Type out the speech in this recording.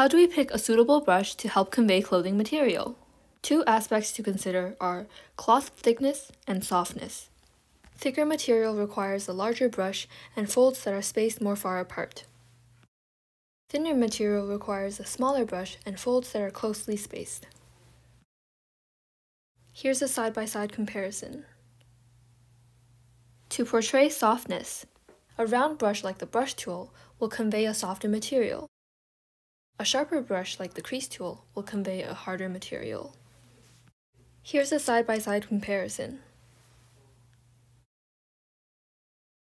How do we pick a suitable brush to help convey clothing material? Two aspects to consider are cloth thickness and softness. Thicker material requires a larger brush and folds that are spaced more far apart. Thinner material requires a smaller brush and folds that are closely spaced. Here's a side-by-side comparison. To portray softness, a round brush like the brush tool will convey a softer material. A sharper brush like the crease tool will convey a harder material. Here's a side-by-side comparison.